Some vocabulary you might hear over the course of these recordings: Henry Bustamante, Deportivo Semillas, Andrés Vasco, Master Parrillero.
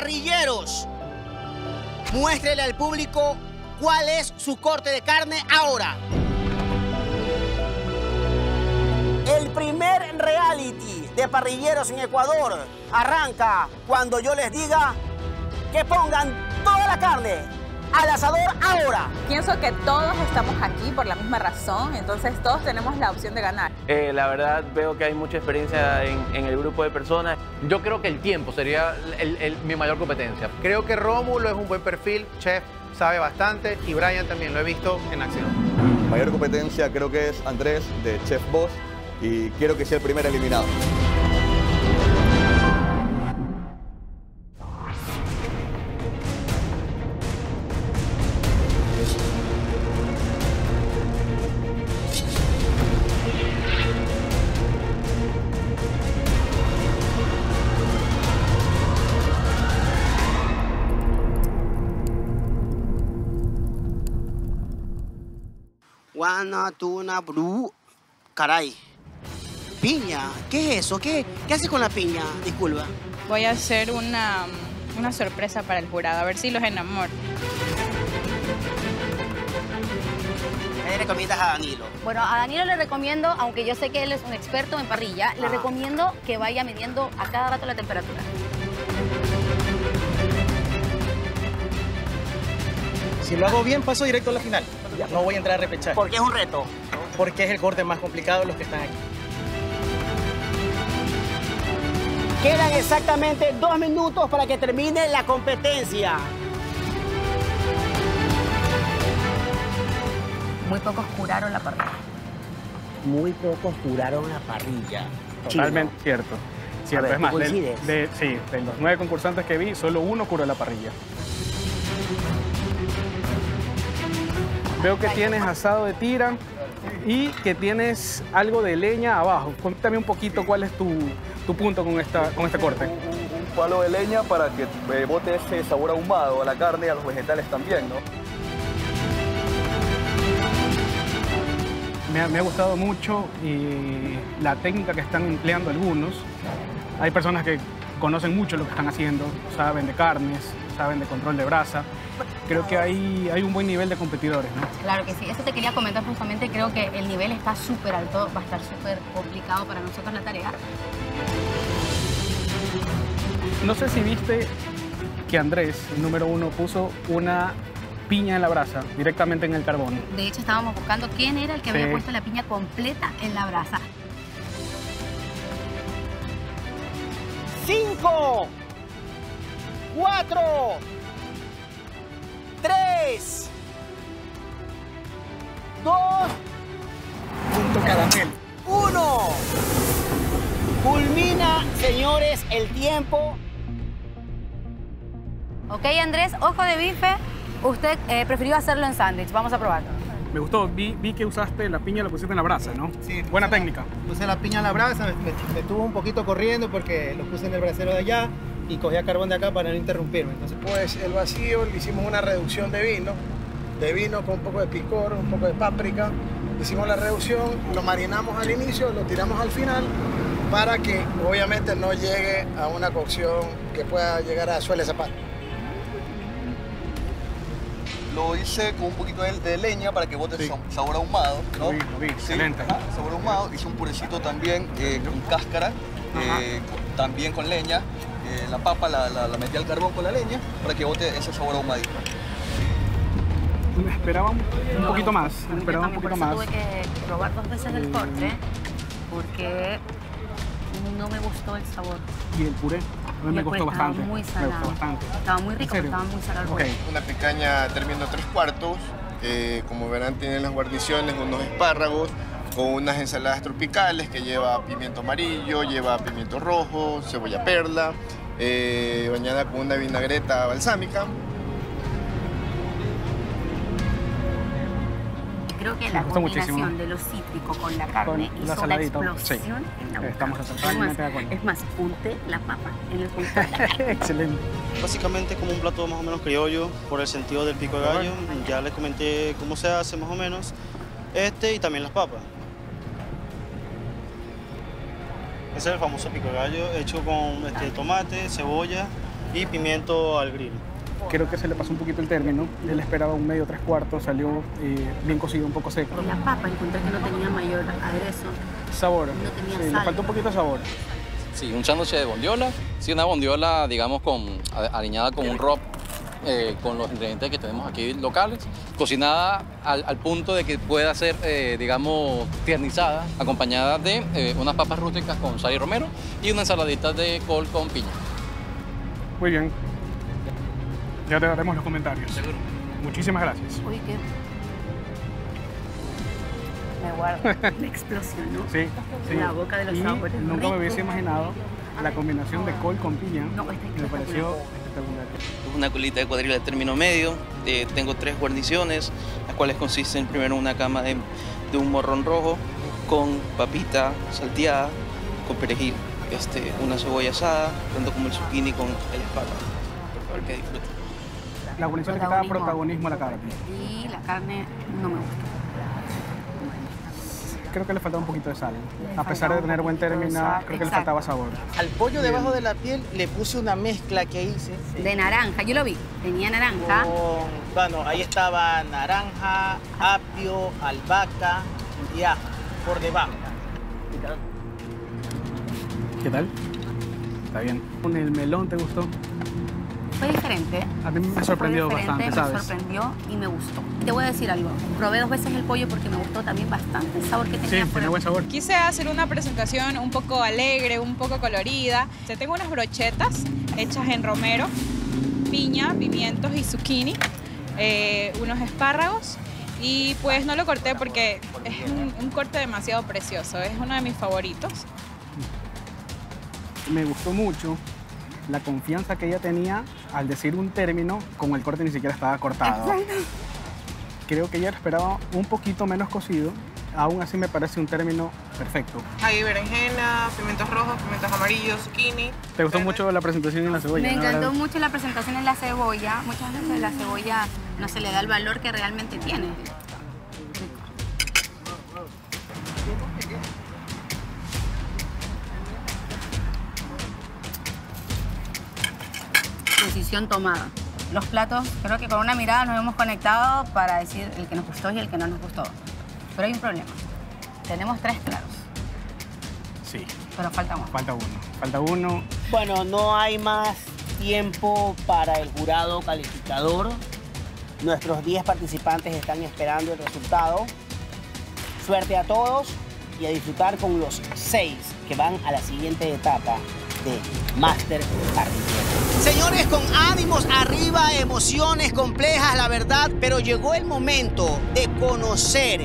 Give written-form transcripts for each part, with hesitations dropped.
parrilleros, muéstrele al público cuál es su corte de carne ahora. El primer reality de parrilleros en Ecuador arranca cuando yo les diga que pongan toda la carne al asador ahora. Pienso que todos estamos aquí por la misma razón, entonces todos tenemos la opción de ganar. La verdad veo que hay mucha experiencia en el grupo de personas. Yo creo que el tiempo sería mi mayor competencia. Creo que Rómulo es un buen perfil, chef, sabe bastante, y Brian también lo he visto en acción. Mayor competencia creo que es Andrés de Chef Boss. Y quiero que sea el primer eliminado. Guanatuna Blue. Caray. Piña, ¿qué es eso? ¿Qué haces con la piña? Disculpa. Voy a hacer una sorpresa para el jurado, a ver si los enamoro. ¿Qué le recomiendas a Danilo? Bueno, a Danilo le recomiendo, aunque yo sé que él es un experto en parrilla, le recomiendo que vaya midiendo a cada rato la temperatura. Si lo hago bien, paso directo a la final. No voy a entrar a repechar. ¿Por qué es un reto? Porque es el corte más complicado de los que están aquí. Quedan exactamente 2 minutos para que termine la competencia. Muy pocos curaron la parrilla. Muy pocos curaron la parrilla. Totalmente cierto. Cierto. Es más, de los 9 concursantes que vi, solo 1 curó la parrilla. Veo que tienes asado de tira y que tienes algo de leña abajo. Cuéntame un poquito cuál es tu punto con este corte. Un palo de leña para que bote ese sabor ahumado a la carne y a los vegetales también, ¿no? Me ha gustado mucho y la técnica que están empleando algunos. Hay personas que conocen mucho lo que están haciendo, saben de carnes, saben de control de brasa. Creo que hay un buen nivel de competidores, ¿no? Claro que sí. Eso te quería comentar justamente. Creo que el nivel está súper alto. Va a estar súper complicado para nosotros la tarea. No sé si viste que Andrés, el número 1, puso una piña en la brasa, directamente en el carbón. De hecho, estábamos buscando quién era el que había puesto la piña completa en la brasa. 5, 4, 3, 2, punto caramel. 1. Culmina, señores, el tiempo. Ok, Andrés, ojo de bife. Usted prefirió hacerlo en sándwich. Vamos a probarlo. Me gustó. Vi que usaste la piña, la pusiste en la brasa, ¿no? Sí. Buena técnica. Puse la piña en la brasa. Me estuvo un poquito corriendo porque lo puse en el brasero de allá y cogía carbón de acá para no interrumpirme. Entonces, pues el vacío le hicimos una reducción de vino con un poco de picor, un poco de páprica. Hicimos la reducción, lo marinamos al inicio, lo tiramos al final para que obviamente no llegue a una cocción que pueda llegar a suele zapar. Lo hice con un poquito de leña para que bote sabor ahumado, ¿no? Lo vi, excelente. Sí, sabor ahumado. Hice un purecito también con cáscara, también con leña. La papa la metí al carbón con la leña para que bote ese sabor ahumadito. Me esperaba un poquito más, Tuve que probar 2 veces el corte porque no me gustó el sabor. ¿Y el puré? A mí me costó bastante. Estaba muy salado. Estaba muy rico, estaba muy salado. Okay. Una picaña terminó 3/4. Como verán, tienen las guarniciones, unos espárragos, con unas ensaladas tropicales que lleva pimiento amarillo, lleva pimiento rojo, cebolla perla, bañada con una vinagreta balsámica. Creo que la combinación de lo cítrico con la carne y la saladita, explosión en la boca. Estamos totalmente de acuerdo. Es más, unté la papa en el punto de la carne. Excelente. Básicamente como un plato más o menos criollo, por el sentido del pico de gallo. Ya les comenté cómo se hace más o menos. Y también las papas. Ese es el famoso pico de gallo hecho con tomate, cebolla y pimiento al grill. Creo que se le pasó un poquito el término. Él esperaba un medio, 3/4, salió bien cocido, un poco seco. La papa encontré que no tenía mayor aderezo. Sabor. No tenía sal. Le faltó un poquito de sabor. Sí, un sándwich de bondiola. Sí, una bondiola, digamos, aliñada con un wrap, con los ingredientes que tenemos aquí locales, cocinada al punto de que pueda ser, digamos, tiernizada, acompañada de unas papas rústicas con sal y romero y una ensaladita de col con piña. Muy bien. Ya te daremos los comentarios. Seguro. Muchísimas gracias. Uy, qué... Me guardo. Me explosionó. Sí, sí. La boca de los sabores. Nunca rico. Me hubiese imaginado la combinación de col con piña. No, me pareció espectacular. Una colita de cuadrilla de término medio. Tengo 3 guarniciones, las cuales consisten primero en una cama de un morrón rojo con papita salteada, con perejil, una cebolla asada, tanto como el zucchini con el espárrago. Por favor, que disfruten. La guarnición es que estaba protagonismo a la carne. Y la carne no me gusta. Creo que le faltaba un poquito de sal. A pesar de tener buen término, creo que le faltaba sabor. Al pollo debajo de la piel le puse una mezcla que hice. De naranja, yo lo vi. Tenía naranja. Bueno, ahí estaba naranja, apio, albahaca y ajo por debajo. ¿Qué tal? Está bien. ¿Con el melón te gustó? Fue diferente. A mí me sorprendió bastante, ¿sabes? Me sorprendió y me gustó. Te voy a decir algo. Probé 2 veces el pollo porque me gustó también bastante el sabor que tenía. Sí, tenía buen sabor. Quise hacer una presentación un poco alegre, un poco colorida. Yo tengo unas brochetas hechas en romero, piña, pimientos y zucchini, unos espárragos. Y pues no lo corté porque es un corte demasiado precioso. Es uno de mis favoritos. Me gustó mucho la confianza que ella tenía al decir un término, como el corte ni siquiera estaba cortado. Creo que ella lo esperaba un poquito menos cocido, aún así me parece un término perfecto. Hay berenjena, pimientos rojos, pimientos amarillos, zucchini. ¿Te gustó mucho la presentación en la cebolla? Me encantó mucho la presentación en la cebolla. Muchas veces la cebolla no se le da el valor que realmente tiene. Decisión tomada. Los platos, creo que con una mirada nos hemos conectado para decir el que nos gustó y el que no nos gustó. Pero hay un problema. Tenemos 3 claros. Sí. Pero falta uno. Falta uno. Bueno, no hay más tiempo para el jurado calificador. Nuestros 10 participantes están esperando el resultado. Suerte a todos y a disfrutar con los 6 que van a la siguiente etapa de Master Parrillero. Señores, con ánimos arriba, emociones complejas, la verdad, pero llegó el momento de conocer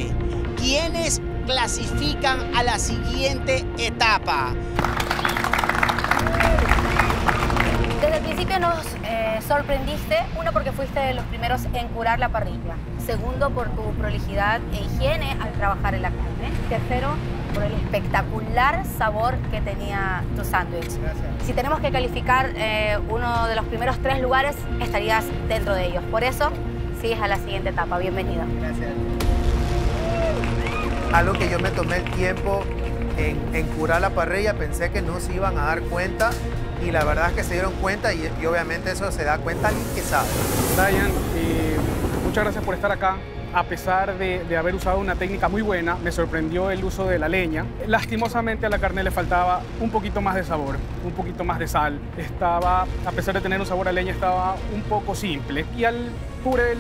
quiénes clasifican a la siguiente etapa. Desde el principio nos sorprendiste, uno porque fuiste de los primeros en curar la parrilla, segundo por tu prolijidad e higiene al trabajar en la carne, tercero por el espectacular sabor que tenía tu sándwich. Si tenemos que calificar uno de los primeros 3 lugares, estarías dentro de ellos. Por eso, sigues a la siguiente etapa. Bienvenido. Gracias. Algo que yo me tomé el tiempo en curar la parrilla, pensé que no se iban a dar cuenta y la verdad es que se dieron cuenta y obviamente eso se da cuenta alguien que sabe. Brian, muchas gracias por estar acá. A pesar de haber usado una técnica muy buena, me sorprendió el uso de la leña. Lastimosamente a la carne le faltaba un poquito más de sabor, un poquito más de sal. Estaba, a pesar de tener un sabor a leña, estaba un poco simple. Y al puré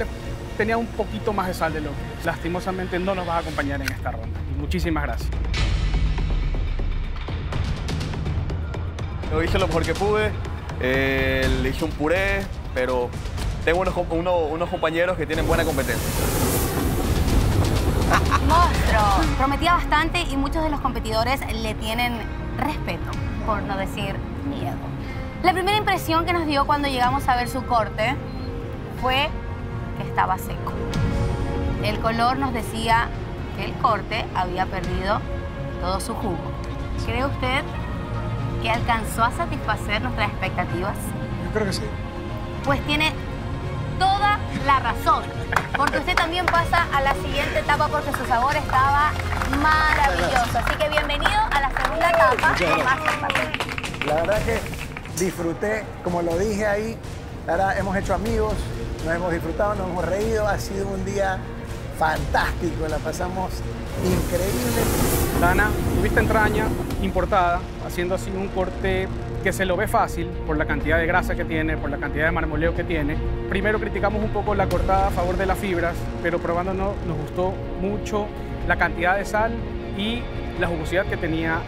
tenía un poquito más de sal de lo que lastimosamente no nos va a acompañar en esta ronda. Muchísimas gracias. Yo hice lo mejor que pude, le hice un puré, pero tengo unos compañeros que tienen buena competencia. Monstruo. Prometía bastante y muchos de los competidores le tienen respeto, por no decir miedo. La primera impresión que nos dio cuando llegamos a ver su corte fue que estaba seco. El color nos decía que el corte había perdido todo su jugo. ¿Cree usted que alcanzó a satisfacer nuestras expectativas? Yo creo que sí. Pues tiene toda la razón, porque usted también pasa a la siguiente etapa porque su sabor estaba maravilloso. Así que bienvenido a la segunda etapa. La verdad que disfruté, como lo dije ahí, ahora hemos hecho amigos, nos hemos disfrutado, nos hemos reído, ha sido un día fantástico, la pasamos increíble. Dana, tuviste entraña importada, haciendo así un corte que se lo ve fácil por la cantidad de grasa que tiene, por la cantidad de marmoleo que tiene. Primero criticamos un poco la cortada a favor de las fibras, pero probándonos nos gustó mucho la cantidad de sal y la jugosidad que tenía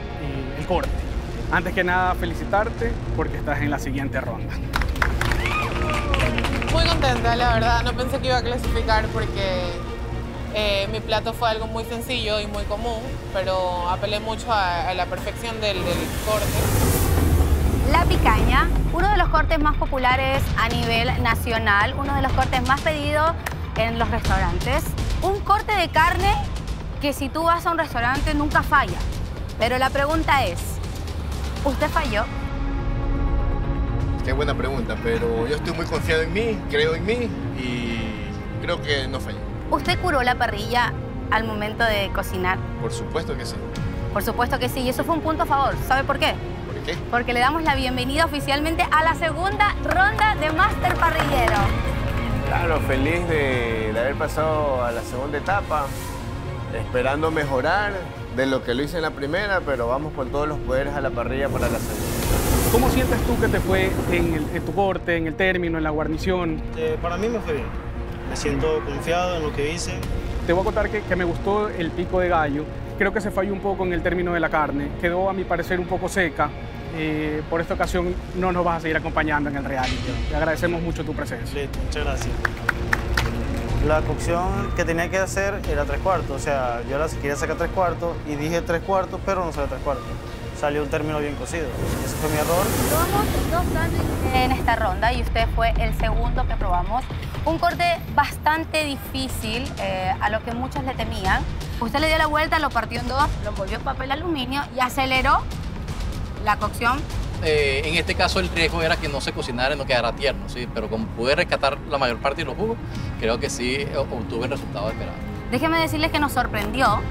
el corte. Antes que nada, felicitarte porque estás en la siguiente ronda. Muy contenta, la verdad. No pensé que iba a clasificar porque mi plato fue algo muy sencillo y muy común, pero apelé mucho a la perfección del corte. La picaña, uno de los cortes más populares a nivel nacional, uno de los cortes más pedidos en los restaurantes. Un corte de carne que si tú vas a un restaurante nunca falla. Pero la pregunta es, ¿usted falló? Qué buena pregunta, pero yo estoy muy confiado en mí, creo en mí y creo que no fallé. ¿Usted curó la parrilla al momento de cocinar? Por supuesto que sí. Por supuesto que sí, y eso fue un punto a favor. ¿Sabe por qué? ¿Qué? Porque le damos la bienvenida oficialmente a la segunda ronda de Master Parrillero. Claro, feliz de haber pasado a la segunda etapa, esperando mejorar de lo que lo hice en la primera, pero vamos con todos los poderes a la parrilla para la segunda. ¿Cómo sientes tú que te fue en tu corte, en el término, en la guarnición? Para mí me fue bien. Me siento confiado en lo que hice. Te voy a contar que me gustó el pico de gallo. Creo que se falló un poco en el término de la carne. Quedó, a mi parecer, un poco seca. Por esta ocasión no nos vas a seguir acompañando en el reality. Te agradecemos mucho tu presencia. Listo, muchas gracias. La cocción que tenía que hacer era 3/4. O sea, yo la quería sacar 3/4 y dije 3/4, pero no salió 3/4. Salió un término bien cocido. Ese fue mi error. Probamos dos sándwiches en esta ronda y usted fue el segundo que probamos. Un corte bastante difícil, a lo que muchos le temían. Usted le dio la vuelta, lo partió en dos, lo envolvió en papel aluminio y aceleró la cocción. En este caso el riesgo era que no se cocinara y no quedara tierno, ¿sí? Pero como pude rescatar la mayor parte de los jugos, creo que sí obtuve el resultado esperado. Déjeme decirles que nos sorprendió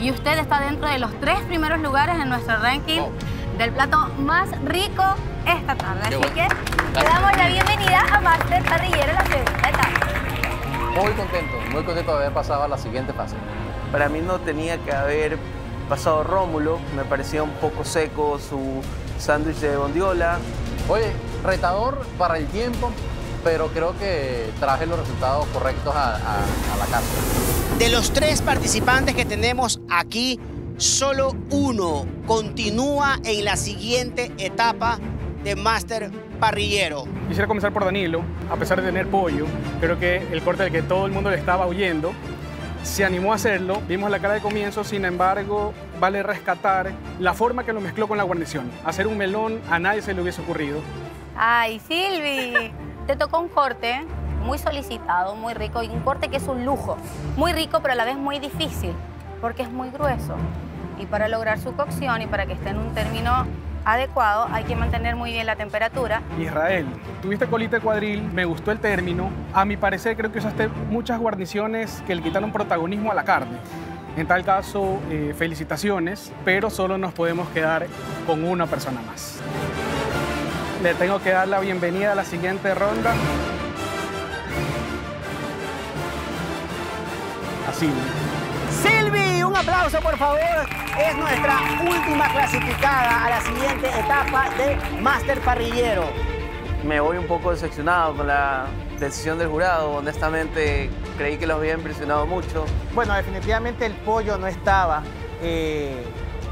y usted está dentro de los 3 primeros lugares en nuestro ranking del plato más rico esta tarde. Así bueno. Le damos la bienvenida a Master Parrillero, la segunda etapa. Muy contento de haber pasado a la siguiente fase. Para mí no tenía que haber pasado Rómulo, me parecía un poco seco su sándwich de bondiola. Oye, retador para el tiempo, pero creo que traje los resultados correctos a la casa. De los 3 participantes que tenemos aquí, solo uno continúa en la siguiente etapa de Master Parrillero. Quisiera comenzar por Danilo. A pesar de tener pollo, creo que el corte del que todo el mundo le estaba huyendo, se animó a hacerlo, vimos la cara de comienzo, sin embargo, vale rescatar la forma que lo mezcló con la guarnición. Hacer un melón a nadie se le hubiese ocurrido. ¡Ay, Silvi! Te tocó un corte muy solicitado, muy rico, y un corte que es un lujo. Muy rico, pero a la vez muy difícil, porque es muy grueso. Y para lograr su cocción y para que esté en un término adecuado, hay que mantener muy bien la temperatura. Israel, tuviste colita de cuadril, me gustó el término. A mi parecer, creo que usaste muchas guarniciones que le quitaron protagonismo a la carne. En tal caso, felicitaciones, pero solo nos podemos quedar con una persona más. Le tengo que dar la bienvenida a la siguiente ronda. Así. Silvi, un aplauso, por favor. Es nuestra última clasificada a la siguiente etapa de Master Parrillero. Me voy un poco decepcionado con la decisión del jurado. Honestamente, creí que los había impresionado mucho. Bueno, definitivamente el pollo no estaba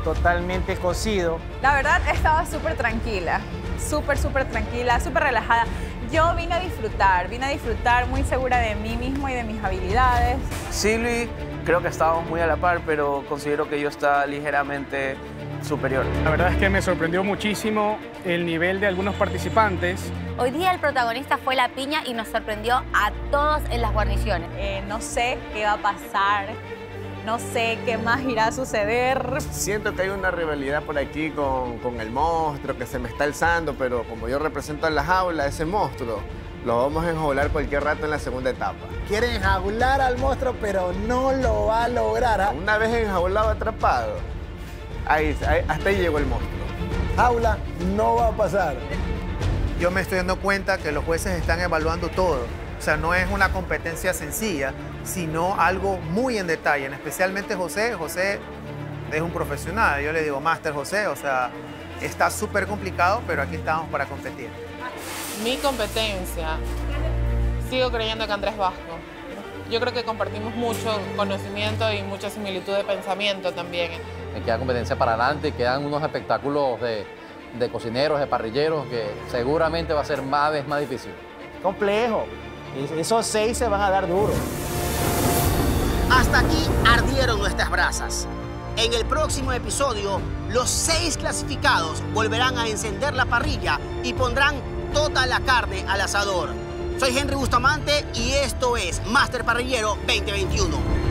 totalmente cocido. La verdad, estaba súper tranquila. Súper tranquila, súper relajada. Yo vine a disfrutar muy segura de mí mismo y de mis habilidades. Silvi, creo que estábamos muy a la par, pero considero que yo estaba ligeramente superior. La verdad es que me sorprendió muchísimo el nivel de algunos participantes. Hoy día el protagonista fue la piña y nos sorprendió a todos en las guarniciones. No sé qué va a pasar, no sé qué más irá a suceder. Siento que hay una rivalidad por aquí con el monstruo que se me está alzando, pero como yo represento en la jaula, ese monstruo lo vamos a enjaular cualquier rato en la segunda etapa. Quiere enjaular al monstruo, pero no lo va a lograr. Una vez enjaulado, atrapado, ahí, hasta ahí llegó el monstruo. Jaula no va a pasar. yo me estoy dando cuenta que los jueces están evaluando todo. O sea, no es una competencia sencilla, sino algo muy en detalle, especialmente José. José es un profesional, yo le digo Master José, o sea, está súper complicado, pero aquí estamos para competir. Mi competencia, sigo creyendo que Andrés Vasco. Yo creo que compartimos mucho conocimiento y mucha similitud de pensamiento también. Queda competencia para adelante, quedan unos espectáculos de cocineros, de parrilleros, que seguramente va a ser cada vez más difícil. Complejo. Esos 6 se van a dar duro. Hasta aquí ardieron nuestras brasas. En el próximo episodio, los 6 clasificados volverán a encender la parrilla y pondrán toda la carne al asador. Soy Henry Bustamante y esto es Master Parrillero 2021.